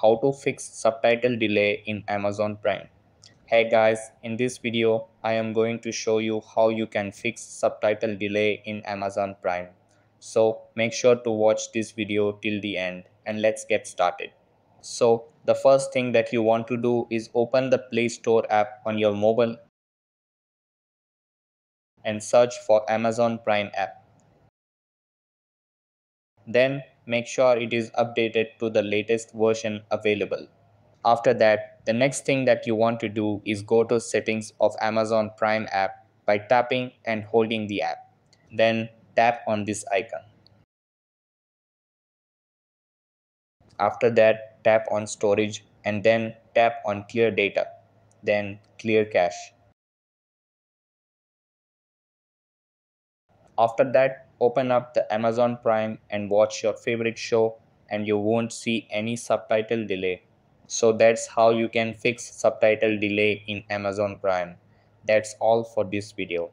how to fix subtitle delay in Amazon Prime. Hey guys, in this video I am going to show you how you can fix subtitle delay in Amazon Prime. So make sure to watch this video till the end and let's get started. So the first thing that you want to do is open the Play Store app on your mobile and search for Amazon Prime app. Then make sure it is updated to the latest version available. After that, the next thing that you want to do is go to settings of Amazon Prime app by tapping and holding the app. Then tap on this icon. After that, tap on storage and then tap on clear data, then clear cache. After that, open up the Amazon Prime and watch your favorite show and you won't see any subtitle delay. So that's how you can fix subtitle delay in Amazon Prime. That's all for this video.